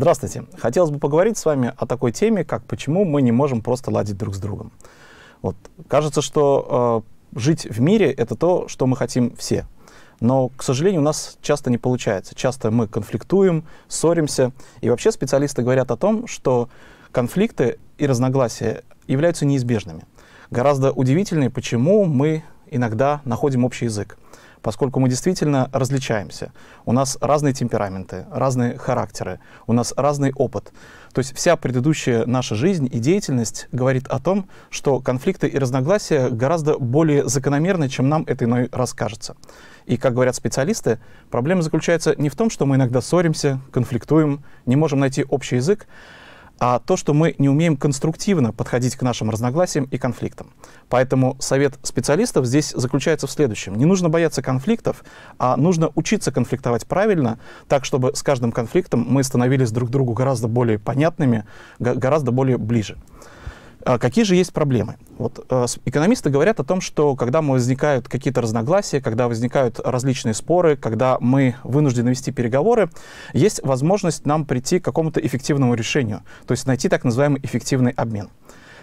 Здравствуйте. Хотелось бы поговорить с вами о такой теме, как почему мы не можем просто ладить друг с другом. Вот. Кажется, что жить в мире — это то, что мы хотим все. Но, к сожалению, у нас часто не получается. Часто мы конфликтуем, ссоримся. И вообще специалисты говорят о том, что конфликты и разногласия являются неизбежными. Гораздо удивительнее, почему мы иногда находим общий язык. Поскольку мы действительно различаемся. У нас разные темпераменты, разные характеры, у нас разный опыт. То есть вся предыдущая наша жизнь и деятельность говорит о том, что конфликты и разногласия гораздо более закономерны, чем нам это иной раз кажется. И, как говорят специалисты, проблема заключается не в том, что мы иногда ссоримся, конфликтуем, не можем найти общий язык, а то, что мы не умеем конструктивно подходить к нашим разногласиям и конфликтам. Поэтому совет специалистов здесь заключается в следующем. Не нужно бояться конфликтов, а нужно учиться конфликтовать правильно, так, чтобы с каждым конфликтом мы становились друг другу гораздо более понятными, гораздо более ближе. Какие же есть проблемы? Вот, экономисты говорят о том, что когда возникают какие-то разногласия, когда возникают различные споры, когда мы вынуждены вести переговоры, есть возможность нам прийти к какому-то эффективному решению, то есть найти так называемый эффективный обмен.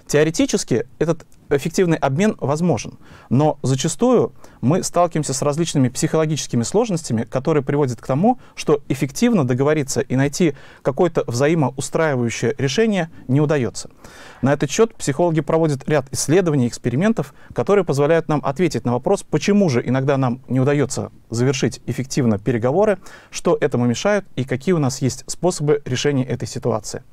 Теоретически этот эффективный обмен возможен, но зачастую мы сталкиваемся с различными психологическими сложностями, которые приводят к тому, что эффективно договориться и найти какое-то взаимоустраивающее решение не удается. На этот счет психологи проводят ряд исследований, экспериментов, которые позволяют нам ответить на вопрос, почему же иногда нам не удается завершить эффективно переговоры, что этому мешает и какие у нас есть способы решения этой ситуации.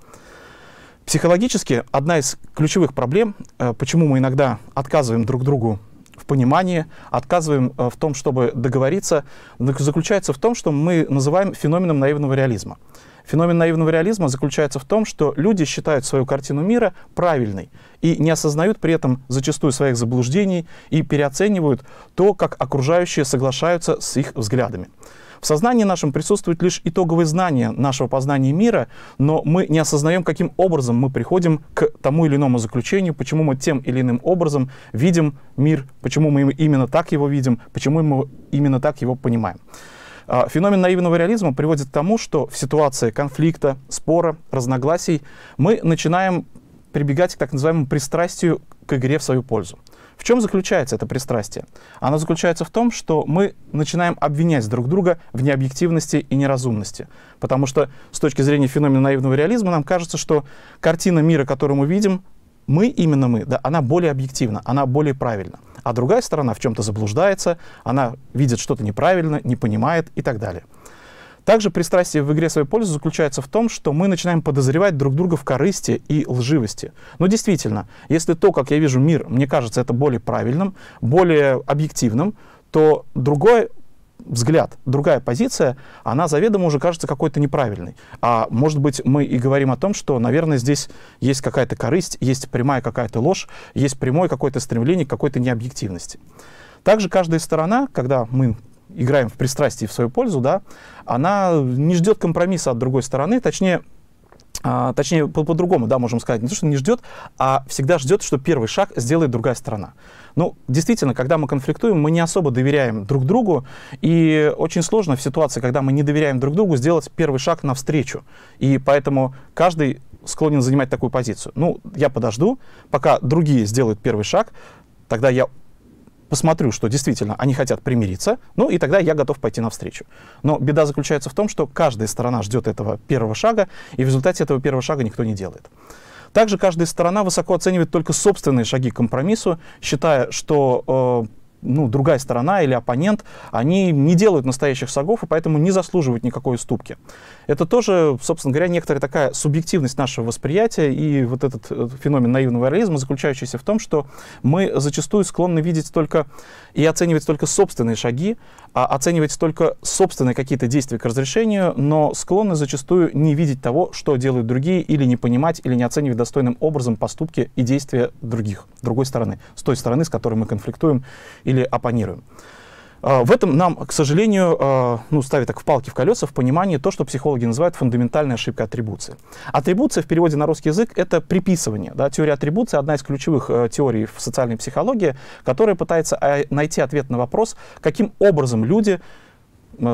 Психологически одна из ключевых проблем, почему мы иногда отказываем друг другу в понимании, отказываем в том, чтобы договориться, заключается в том, что мы называем феноменом наивного реализма. Феномен наивного реализма заключается в том, что люди считают свою картину мира правильной и не осознают при этом зачастую своих заблуждений и переоценивают то, как окружающие соглашаются с их взглядами. В сознании нашем присутствуют лишь итоговые знания нашего познания мира, но мы не осознаем, каким образом мы приходим к тому или иному заключению, почему мы тем или иным образом видим мир, почему мы именно так его видим, почему мы именно так его понимаем. Феномен наивного реализма приводит к тому, что в ситуации конфликта, спора, разногласий мы начинаем прибегать к так называемому пристрастию к игре в свою пользу. В чем заключается это пристрастие? Оно заключается в том, что мы начинаем обвинять друг друга в необъективности и неразумности. Потому что с точки зрения феномена наивного реализма нам кажется, что картина мира, которую мы видим, мы, именно мы, да, она более объективна, она более правильна. А другая сторона в чем-то заблуждается, она видит что-то неправильно, не понимает и так далее. Также пристрастие в игре в свою пользу заключается в том, что мы начинаем подозревать друг друга в корысти и лживости. Но действительно, если то, как я вижу мир, мне кажется, это более правильным, более объективным, то другой взгляд, другая позиция, она заведомо уже кажется какой-то неправильной. А может быть, мы и говорим о том, что, наверное, здесь есть какая-то корысть, есть прямая какая-то ложь, есть прямое какое-то стремление к какой-то необъективности. Также каждая сторона, когда мы играем в пристрастии в свою пользу, да, она не ждет компромисса от другой стороны, точнее по-другому, да, можем сказать, не то, что не ждет, а всегда ждет, что первый шаг сделает другая сторона. Ну, действительно, когда мы конфликтуем, мы не особо доверяем друг другу, и очень сложно в ситуации, когда мы не доверяем друг другу, сделать первый шаг навстречу. И поэтому каждый склонен занимать такую позицию. Ну, я подожду, пока другие сделают первый шаг, тогда я посмотрю, что действительно они хотят примириться, ну и тогда я готов пойти навстречу. Но беда заключается в том, что каждая сторона ждет этого первого шага, и в результате этого первого шага никто не делает. Также каждая сторона высоко оценивает только собственные шаги к компромиссу, считая, что другая сторона или оппонент, они не делают настоящих шагов и поэтому не заслуживают никакой уступки. Это тоже, собственно говоря, некоторая такая субъективность нашего восприятия и вот этот феномен наивного реализма, заключающийся в том, что мы зачастую склонны видеть только и оценивать только собственные шаги, а оценивать только собственные какие-то действия к разрешению, но склонны зачастую не видеть того, что делают другие, или не понимать, или не оценивать достойным образом поступки и действия другой стороны, с той стороны, с которой мы конфликтуем или оппонируем. В этом нам, к сожалению, ставит так палки в колеса в понимании то, что психологи называют фундаментальной ошибкой атрибуции. Атрибуция в переводе на русский язык — это приписывание. Да? Теория атрибуции — одна из ключевых теорий в социальной психологии, которая пытается найти ответ на вопрос, каким образом люди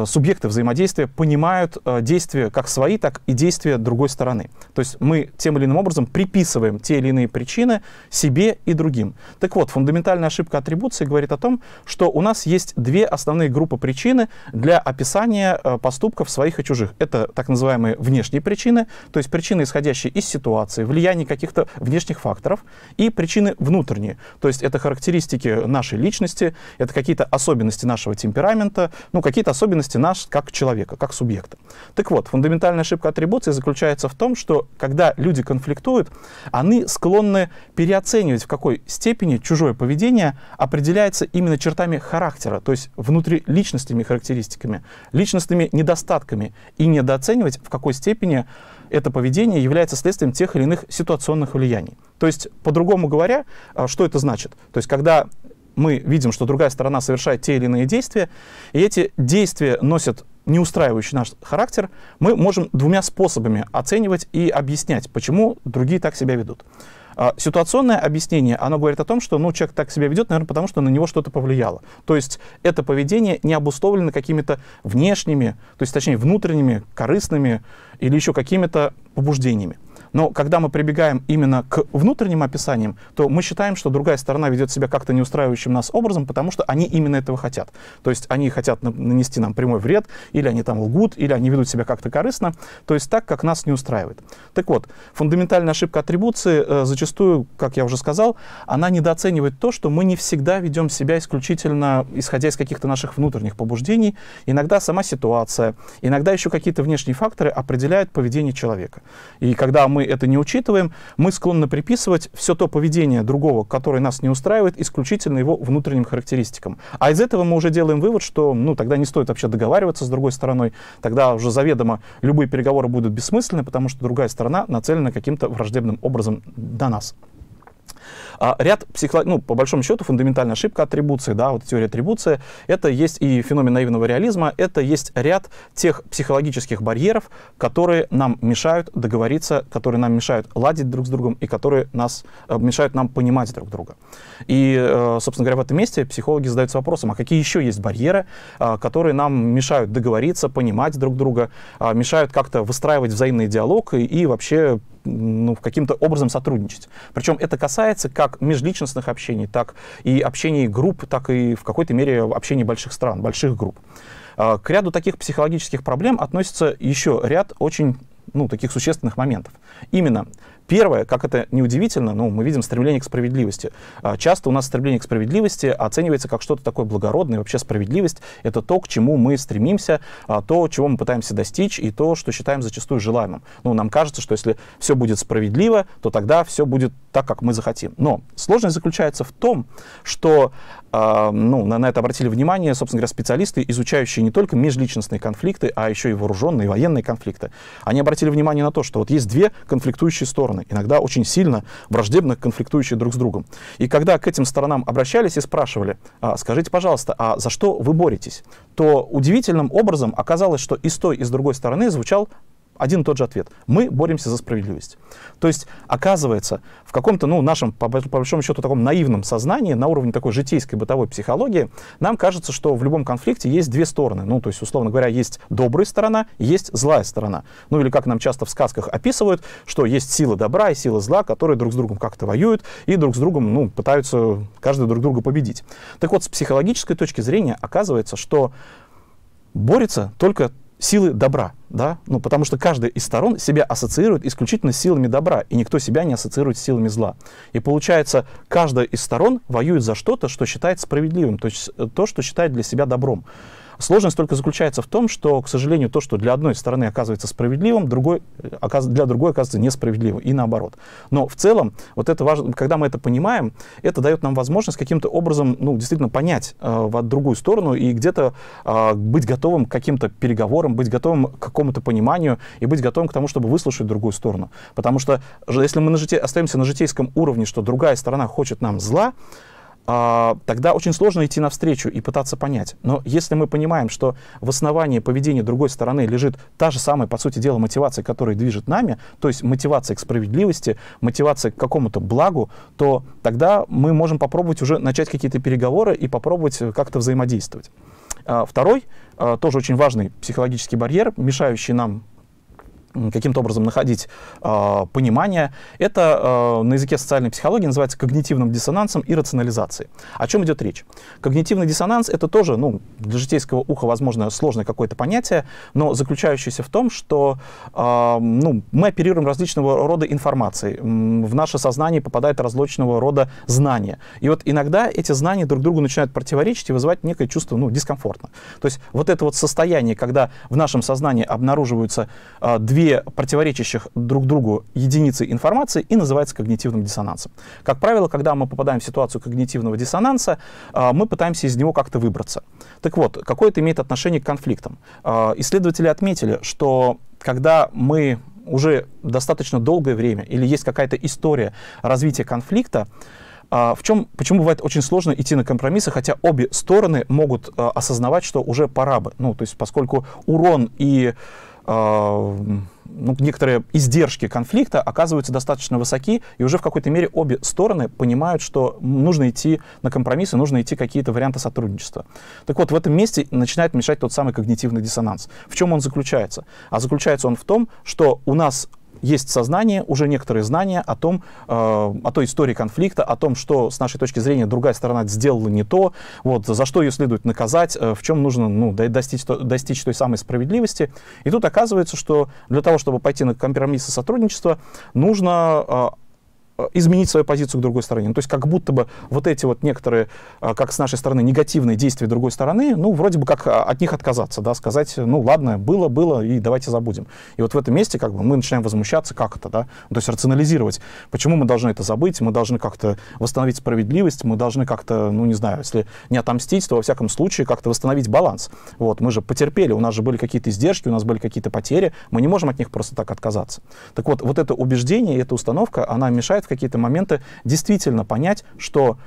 субъекты взаимодействия понимают действия как свои, так и действия другой стороны. То есть мы тем или иным образом приписываем те или иные причины себе и другим. Так вот, фундаментальная ошибка атрибуции говорит о том, что у нас есть две основные группы причин для описания поступков своих и чужих. Это так называемые внешние причины, то есть причины, исходящие из ситуации, влияния каких-то внешних факторов, и причины внутренние, то есть это характеристики нашей личности, это какие-то особенности нашего темперамента, ну, какие-то особенности нас как человека, как субъекта. Так вот, фундаментальная ошибка атрибуции заключается в том, что когда люди конфликтуют, они склонны переоценивать, в какой степени чужое поведение определяется именно чертами характера, то есть внутриличностными характеристиками, личностными недостатками, и недооценивать, в какой степени это поведение является следствием тех или иных ситуационных влияний. То есть, по-другому говоря, что это значит? То есть, когда мы видим, что другая сторона совершает те или иные действия, и эти действия носят не устраивающий наш характер, мы можем двумя способами оценивать и объяснять, почему другие так себя ведут. Ситуационное объяснение, оно говорит о том, что ну, человек так себя ведет, наверное, потому что на него что-то повлияло. То есть это поведение не обусловлено какими-то внешними, то есть, точнее, внутренними, корыстными или еще какими-то побуждениями. Но когда мы прибегаем именно к внутренним описаниям, то мы считаем, что другая сторона ведет себя как-то не устраивающим нас образом, потому что они именно этого хотят. То есть они хотят нанести нам прямой вред, или они там лгут, или они ведут себя как-то корыстно, то есть так, как нас не устраивает. Так вот, фундаментальная ошибка атрибуции зачастую, как я уже сказал, она недооценивает то, что мы не всегда ведем себя исключительно исходя из каких-то наших внутренних побуждений. Иногда сама ситуация, иногда еще какие-то внешние факторы определяют поведение человека. И когда мы это не учитываем, мы склонны приписывать все то поведение другого, которое нас не устраивает, исключительно его внутренним характеристикам. А из этого мы уже делаем вывод, что ну, тогда не стоит вообще договариваться с другой стороной, тогда уже заведомо любые переговоры будут бессмысленны, потому что другая сторона нацелена каким-то враждебным образом на нас. Ряд по большому счету, фундаментальная ошибка атрибуции, да, вот теория атрибуции, это есть и феномен наивного реализма, это есть ряд тех психологических барьеров, которые нам мешают договориться, которые нам мешают ладить друг с другом и которые мешают нам понимать друг друга. И, собственно говоря, в этом месте психологи задаются вопросом, а какие еще есть барьеры, которые нам мешают договориться, понимать друг друга, мешают как-то выстраивать взаимный диалог и вообще ну, каким-то образом сотрудничать. Причем это касается как межличностных общений, так и общений групп, так и в какой-то мере общений больших стран, больших групп. К ряду таких психологических проблем относится еще ряд очень таких существенных моментов. Именно первое, как это неудивительно, мы видим стремление к справедливости. Часто у нас стремление к справедливости оценивается как что-то такое благородное. Вообще справедливость — это то, к чему мы стремимся, то, чего мы пытаемся достичь, и то, что считаем зачастую желаемым. Ну, нам кажется, что если все будет справедливо, то тогда все будет так, как мы захотим. Но сложность заключается в том, что на это обратили внимание, собственно говоря, специалисты, изучающие не только межличностные конфликты, а еще и вооруженные, военные конфликты. Они обратили внимание на то, что вот есть две конфликтующие стороны, иногда очень сильно враждебно конфликтующие друг с другом. И когда к этим сторонам обращались и спрашивали, скажите, пожалуйста, а за что вы боретесь, то удивительным образом оказалось, что и с той, и с другой стороны звучал один и тот же ответ. Мы боремся за справедливость. То есть, оказывается, в каком-то, нашем, по большому счету, таком наивном сознании, на уровне такой житейской бытовой психологии, нам кажется, что в любом конфликте есть две стороны. Ну, то есть, условно говоря, есть добрая сторона, есть злая сторона. Ну, или как нам часто в сказках описывают, что есть сила добра и сила зла, которые друг с другом как-то воюют и друг с другом, пытаются каждый друг друга победить. Так вот, с психологической точки зрения оказывается, что борется только силы добра, да? Потому что каждая из сторон себя ассоциирует исключительно с силами добра, и никто себя не ассоциирует с силами зла. И получается, каждая из сторон воюет за что-то, что считает справедливым, то есть то, что считает для себя добром. Сложность только заключается в том, что, к сожалению, то, что для одной стороны оказывается справедливым, для другой оказывается несправедливым, и наоборот. Но в целом, когда мы это понимаем, это дает нам возможность каким-то образом действительно понять другую сторону и где-то быть готовым к каким-то переговорам, быть готовым к какому-то пониманию и быть готовым к тому, чтобы выслушать другую сторону. Потому что если мы остаемся на житейском уровне, что другая сторона хочет нам зла, тогда очень сложно идти навстречу и пытаться понять. Но если мы понимаем, что в основании поведения другой стороны лежит та же самая, по сути дела, мотивация, которая движет нами, то есть мотивация к справедливости, мотивация к какому-то благу, то тогда мы можем попробовать уже начать какие-то переговоры и попробовать как-то взаимодействовать. Второй, тоже очень важный психологический барьер, мешающий нам каким-то образом находить понимание, это на языке социальной психологии называется когнитивным диссонансом и рационализацией. О чем идет речь? Когнитивный диссонанс — это тоже, ну, для житейского уха, возможно, сложное какое-то понятие, но заключающееся в том, что мы оперируем различного рода информацией, в наше сознание попадает различного рода знания. И вот иногда эти знания друг другу начинают противоречить и вызывать некое чувство, ну, дискомфортно. То есть вот это вот состояние, когда в нашем сознании обнаруживаются две противоречащих друг другу единицы информации, и называется когнитивным диссонансом. Как правило, когда мы попадаем в ситуацию когнитивного диссонанса, мы пытаемся из него как-то выбраться. Так вот, какое это имеет отношение к конфликтам? Исследователи отметили, что когда мы уже достаточно долгое время, или есть какая-то история развития конфликта, почему бывает очень сложно идти на компромиссы, хотя обе стороны могут осознавать, что уже пора бы. Ну, то есть, поскольку урон и некоторые издержки конфликта оказываются достаточно высоки, и уже в какой-то мере обе стороны понимают, что нужно идти на компромиссы, нужно идти какие-то варианты сотрудничества. Так вот, в этом месте начинает мешать тот самый когнитивный диссонанс. В чем он заключается? А заключается он в том, что у нас есть сознание, уже некоторые знания о том, о той истории конфликта, о том, что с нашей точки зрения другая сторона сделала не то, вот, за что ее следует наказать, в чем нужно достичь той самой справедливости. И тут оказывается, что для того, чтобы пойти на компромиссы сотрудничества, нужно изменить свою позицию к другой стороне. Ну, то есть как будто бы вот эти вот некоторые, как с нашей стороны, негативные действия другой стороны, ну, вроде бы как от них отказаться, да, сказать, ну, ладно, было, и давайте забудем. И вот в этом месте как бы мы начинаем возмущаться как-то, да, то есть рационализировать, почему мы должны это забыть, мы должны как-то восстановить справедливость, мы должны как-то, ну, не знаю, если не отомстить, то во всяком случае как-то восстановить баланс. Вот, мы же потерпели, у нас же были какие-то издержки, у нас были какие-то потери, мы не можем от них просто так отказаться. Так вот, вот это убеждение, эта установка, она мешает в какие-то моменты действительно понять, что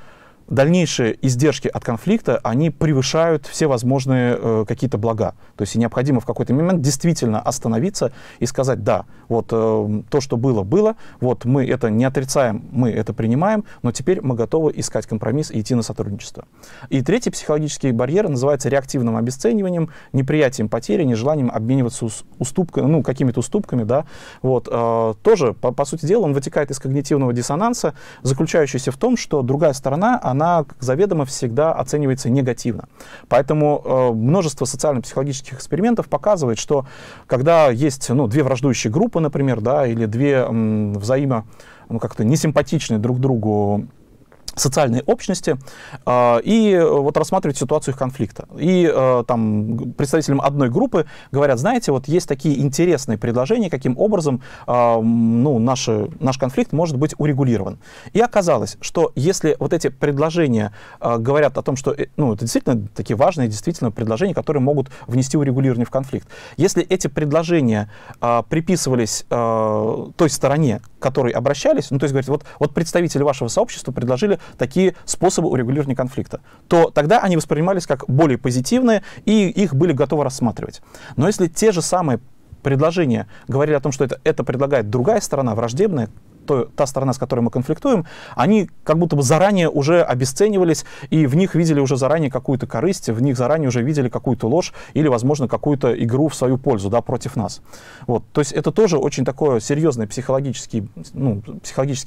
дальнейшие издержки от конфликта, они превышают все возможные какие-то блага. То есть необходимо в какой-то момент действительно остановиться и сказать, да, вот то, что было, вот мы это не отрицаем, мы это принимаем, но теперь мы готовы искать компромисс и идти на сотрудничество. И третий психологический барьер называется реактивным обесцениванием, неприятием потери, нежеланием обмениваться какими-то уступками, да, вот. Тоже, по сути дела, он вытекает из когнитивного диссонанса, заключающийся в том, что другая сторона, она заведомо всегда оценивается негативно. Поэтому множество социально-психологических экспериментов показывает, что когда есть две враждующие группы, например, да, или две как-то несимпатичные друг другу социальной общности, и вот рассматривать ситуацию их конфликта. И там представителям одной группы говорят, знаете, вот есть такие интересные предложения, каким образом наш конфликт может быть урегулирован. И оказалось, что если вот эти предложения говорят о том, что это действительно такие важные предложения, которые могут внести урегулирование в конфликт. Если эти предложения приписывались той стороне, к которой обращались, ну то есть говорят, вот представители вашего сообщества предложили такие способы урегулирования конфликта, то тогда они воспринимались как более позитивные, и их были готовы рассматривать. Но если те же самые предложения говорили о том, что это предлагает другая сторона, враждебная, та сторона, с которой мы конфликтуем, они как будто бы заранее уже обесценивались, и в них видели уже заранее какую-то корысть, в них заранее уже видели какую-то ложь или, возможно, какую-то игру в свою пользу, да, против нас. Вот. То есть это тоже очень такой серьезный психологический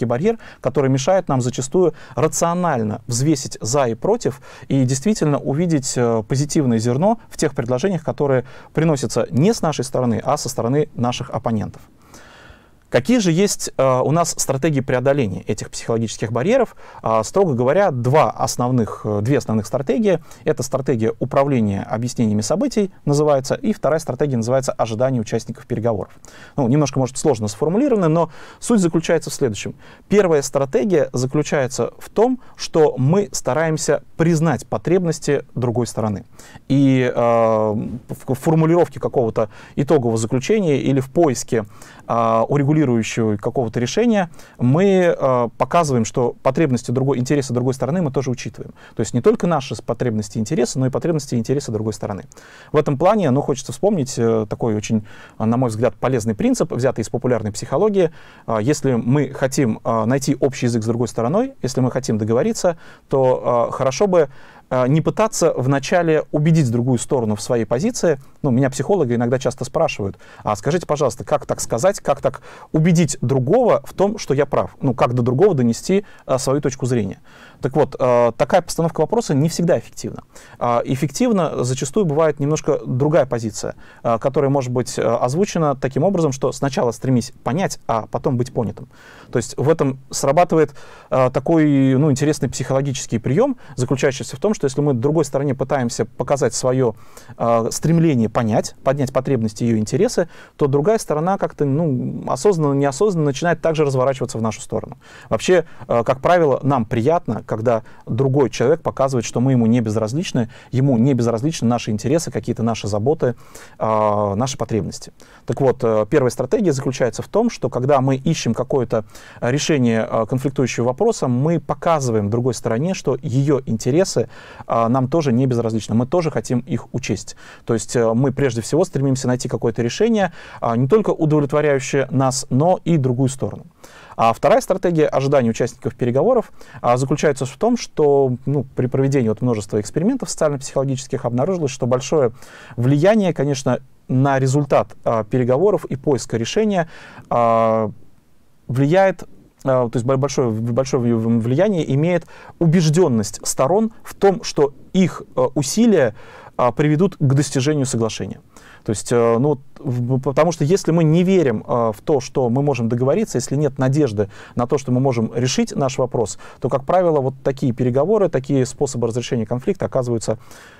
барьер, который мешает нам зачастую рационально взвесить за и против и действительно увидеть позитивное зерно в тех предложениях, которые приносятся не с нашей стороны, а со стороны наших оппонентов. Какие же есть у нас стратегии преодоления этих психологических барьеров? Строго говоря, две основных стратегии. Это стратегия управления объяснениями событий, называется, и вторая стратегия называется ожидание участников переговоров. Ну, немножко, может, сложно сформулировано, но суть заключается в следующем. Первая стратегия заключается в том, что мы стараемся признать потребности другой стороны. И в формулировке какого-то итогового заключения или в поиске урегулирующего какого-то решения, мы показываем, что потребности интересы другой стороны мы тоже учитываем. То есть не только наши потребности и интересы, но и потребности и интересы другой стороны. В этом плане, хочется вспомнить такой очень, на мой взгляд, полезный принцип, взятый из популярной психологии. Если мы хотим найти общий язык с другой стороной, если мы хотим договориться, то хорошо бы не пытаться вначале убедить другую сторону в своей позиции. Ну, меня психологи иногда часто спрашивают, а скажите, пожалуйста, как так сказать, как так убедить другого в том, что я прав? Ну, как до другого донести свою точку зрения? Так вот, такая постановка вопроса не всегда эффективна. Эффективно зачастую бывает немножко другая позиция, которая может быть озвучена таким образом, что сначала стремись понять, а потом быть понятым. То есть в этом срабатывает такой, ну, интересный психологический прием, заключающийся в том, что если мы другой стороне пытаемся показать свое стремление понять, поднять потребности ее интересы, то другая сторона как-то, ну, осознанно, неосознанно начинает также разворачиваться в нашу сторону. Вообще, как правило, нам приятно, когда другой человек показывает, что мы ему не безразличны наши интересы, какие-то наши заботы, наши потребности. Так вот, первая стратегия заключается в том, что когда мы ищем какое-то решение конфликтующего вопроса, мы показываем другой стороне, что ее интересы нам тоже не безразличны, мы тоже хотим их учесть. То есть мы прежде всего стремимся найти какое-то решение, не только удовлетворяющее нас, но и другую сторону. А вторая стратегия ожидания участников переговоров заключается в том, что при проведении множества экспериментов социально-психологических обнаружилось, что большое влияние, конечно, на результат переговоров и поиска решения влияет, то есть большое влияние имеет убежденность сторон в том, что их усилия приведут к достижению соглашения. То есть, потому что если мы не верим в то, что мы можем договориться, если нет надежды на то, что мы можем решить наш вопрос, то, как правило, вот такие переговоры, такие способы разрешения конфликта оказываются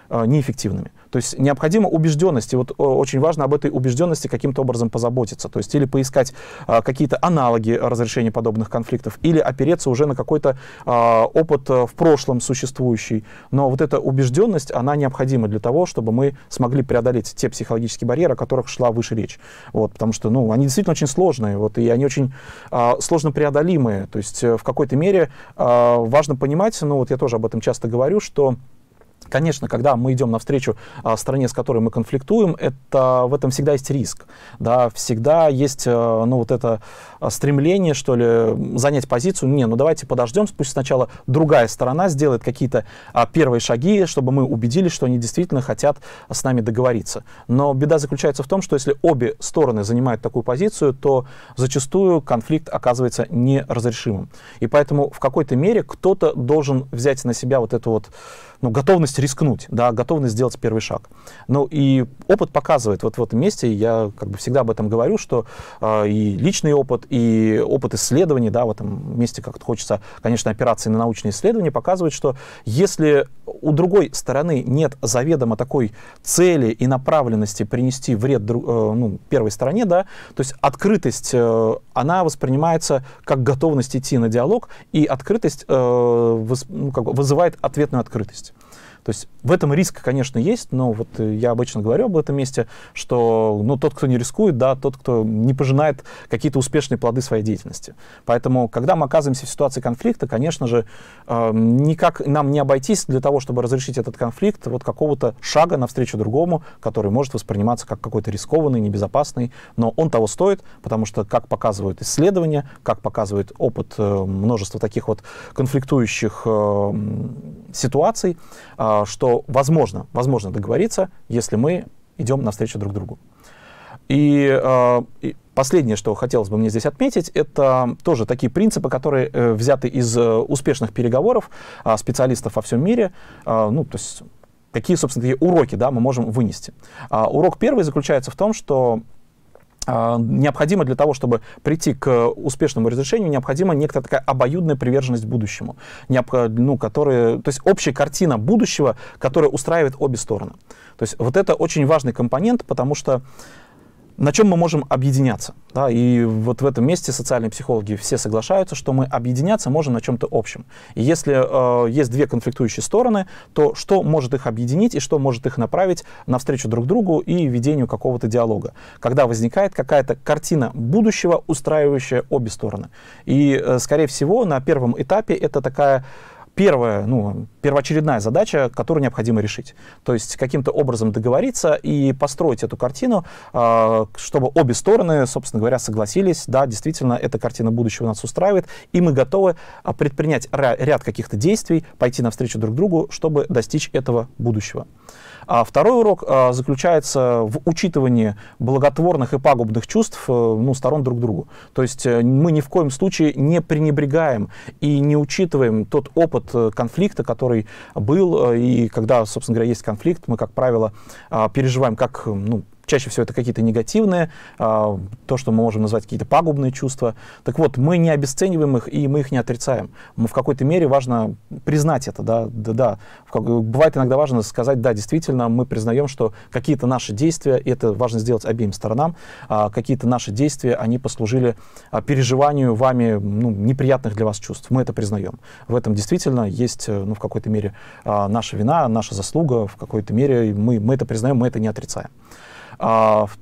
неэффективными. То есть необходима убежденность, и вот очень важно об этой убежденности каким-то образом позаботиться, то есть или поискать какие-то аналоги разрешения подобных конфликтов, или опереться уже на какой-то опыт в прошлом существующий. Но вот эта убежденность, она необходима для того, чтобы мы смогли преодолеть те психологические барьеры, о которых шла выше речь. Вот, потому что они действительно очень сложные, и они очень сложно преодолимые. То есть в какой-то мере важно понимать, я тоже об этом часто говорю, что конечно, когда мы идем навстречу стране, с которой мы конфликтуем, в этом всегда есть риск. Да? Всегда есть это стремление, что ли, занять позицию. Давайте подождем, пусть сначала другая сторона сделает какие-то первые шаги, чтобы мы убедились, что они действительно хотят с нами договориться. Но беда заключается в том, что если обе стороны занимают такую позицию, то зачастую конфликт оказывается неразрешимым. И поэтому в какой-то мере кто-то должен взять на себя вот эту готовность рискнуть, да, готовность сделать первый шаг. И опыт показывает, вот в этом месте, я всегда об этом говорю, что и личный опыт, и опыт исследований, да, в этом месте как-то хочется, конечно, опираться на научные исследования, показывает, что если у другой стороны нет заведомо такой цели и направленности принести вред первой стороне, да, то есть открытость, она воспринимается как готовность идти на диалог, и открытость вызывает ответную открытость. То есть в этом риск, конечно, есть, но вот я обычно говорю об этом месте, что тот, кто не рискует, да, тот, кто не пожинает какие-то успешные плоды своей деятельности. Поэтому, когда мы оказываемся в ситуации конфликта, конечно же, никак нам не обойтись для того, чтобы разрешить этот конфликт, какого-то шага навстречу другому, который может восприниматься как какой-то рискованный, небезопасный, но он того стоит, потому что, как показывают исследования, как показывает опыт множества таких конфликтующих ситуаций, что возможно договориться, если мы идем навстречу друг другу. И последнее, что хотелось бы мне здесь отметить, это тоже такие принципы, которые взяты из успешных переговоров специалистов во всем мире. То есть какие, собственно, такие уроки, да, мы можем вынести. Урок первый заключается в том, что необходимо для того, чтобы прийти к успешному разрешению, необходима некоторая такая обоюдная приверженность будущему, то есть общая картина будущего, которая устраивает обе стороны. То есть вот это очень важный компонент, потому что на чем мы можем объединяться? Да? И вот в этом месте социальные психологи все соглашаются, что мы объединяться можем на чем-то общем. И если есть две конфликтующие стороны, то что может их объединить и что может их направить навстречу друг другу и ведению какого-то диалога? Когда возникает какая-то картина будущего, устраивающая обе стороны. И, скорее всего, на первом этапе это такая первая, первоочередная задача, которую необходимо решить. То есть каким-то образом договориться и построить эту картину, чтобы обе стороны, собственно говоря, согласились, да, действительно, эта картина будущего нас устраивает, и мы готовы предпринять ряд каких-то действий, пойти навстречу друг другу, чтобы достичь этого будущего. А второй урок заключается в учитывании благотворных и пагубных чувств сторон друг к другу. То есть мы ни в коем случае не пренебрегаем и не учитываем тот опыт конфликта, который был. И когда, собственно говоря, есть конфликт, мы, как правило, переживаем как... чаще всего это какие-то негативные, то, что мы можем назвать какие-то пагубные чувства. Так вот, мы не обесцениваем их, и мы их не отрицаем. Мы в какой-то мере важно признать это. Бывает иногда важно сказать, да, действительно, мы признаем, что какие-то наши действия, и это важно сделать обеим сторонам, какие-то наши действия, они послужили переживанию вами неприятных для вас чувств. Мы это признаем. В этом действительно есть, в какой-то мере, наша вина, наша заслуга, в какой-то мере мы это признаем, мы это не отрицаем.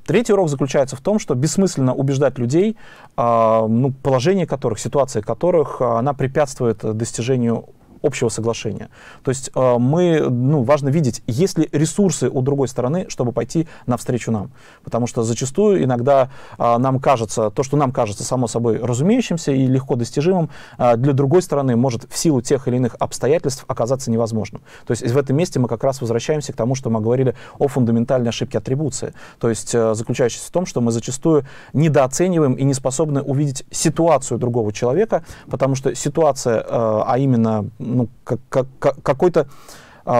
Третий урок заключается в том, что бессмысленно убеждать людей, положение которых, ситуация которых, она препятствует достижению общего соглашения. То есть важно видеть, есть ли ресурсы у другой стороны, чтобы пойти навстречу нам. Потому что зачастую иногда нам кажется, то, что нам кажется само собой разумеющимся и легко достижимым, для другой стороны может в силу тех или иных обстоятельств оказаться невозможным. То есть в этом месте мы как раз возвращаемся к тому, что мы говорили о фундаментальной ошибке атрибуции. То есть заключающейся в том, что мы зачастую недооцениваем и не способны увидеть ситуацию другого человека, потому что ситуация, а именно...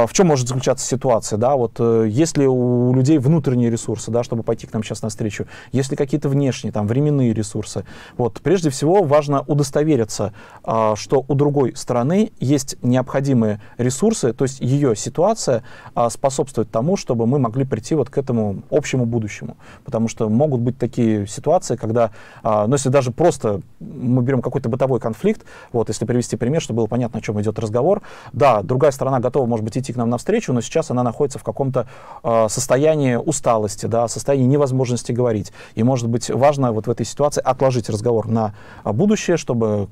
в чем может заключаться ситуация, есть ли у людей внутренние ресурсы, чтобы пойти к нам сейчас навстречу, есть ли какие-то внешние, временные ресурсы. Прежде всего важно удостовериться, что у другой стороны есть необходимые ресурсы, то есть ее ситуация способствует тому, чтобы мы могли прийти к этому общему будущему. Потому что могут быть такие ситуации, когда, если даже просто мы берем какой-то бытовой конфликт, если привести пример, чтобы было понятно, о чем идет разговор, да, другая сторона готова, может быть, идти к нам навстречу, но сейчас она находится в каком-то состоянии усталости, состоянии невозможности говорить. И, может быть, важно в этой ситуации отложить разговор на будущее, чтобы,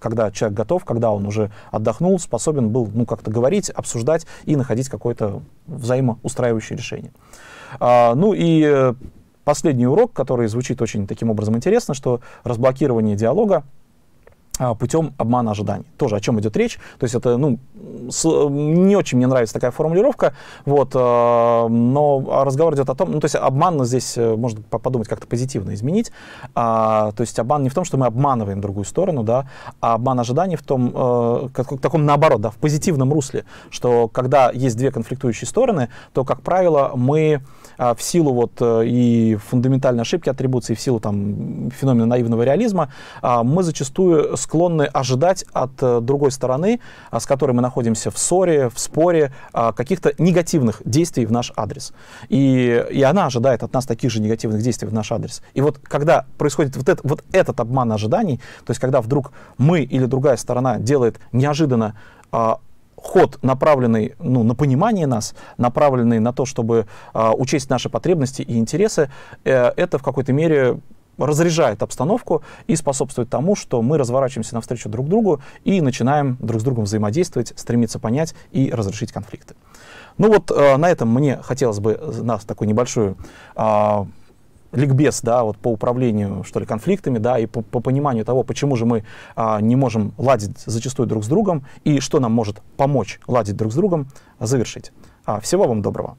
когда человек готов, когда он уже отдохнул, способен был как-то говорить, обсуждать и находить какое-то взаимоустраивающее решение. Последний урок, который звучит очень таким образом интересно, что разблокирование диалога путем обмана ожиданий. Тоже о чем идет речь. То есть это, не очень мне нравится такая формулировка, но разговор идет о том, то есть обман здесь можно подумать как-то позитивно изменить. То есть обман не в том, что мы обманываем другую сторону, а обман ожиданий в том, в таком наоборот, в позитивном русле, что когда есть две конфликтующие стороны, то, как правило, мы в силу и фундаментальной ошибки атрибуции, в силу феномена наивного реализма, мы зачастую склонны ожидать от другой стороны, с которой мы находимся в ссоре, в споре, каких-то негативных действий в наш адрес. И она ожидает от нас таких же негативных действий в наш адрес. И когда происходит этот обман ожиданий, то есть когда вдруг мы или другая сторона делает неожиданно ход, направленный на понимание нас, направленный на то, чтобы учесть наши потребности и интересы, это в какой-то мере разряжает обстановку и способствует тому, что мы разворачиваемся навстречу друг другу и начинаем друг с другом взаимодействовать, стремиться понять и разрешить конфликты. На этом мне хотелось бы такую небольшую... ликбез, по управлению, конфликтами, и по пониманию того, почему же мы не можем ладить зачастую друг с другом, и что нам может помочь ладить друг с другом, завершить. Всего вам доброго.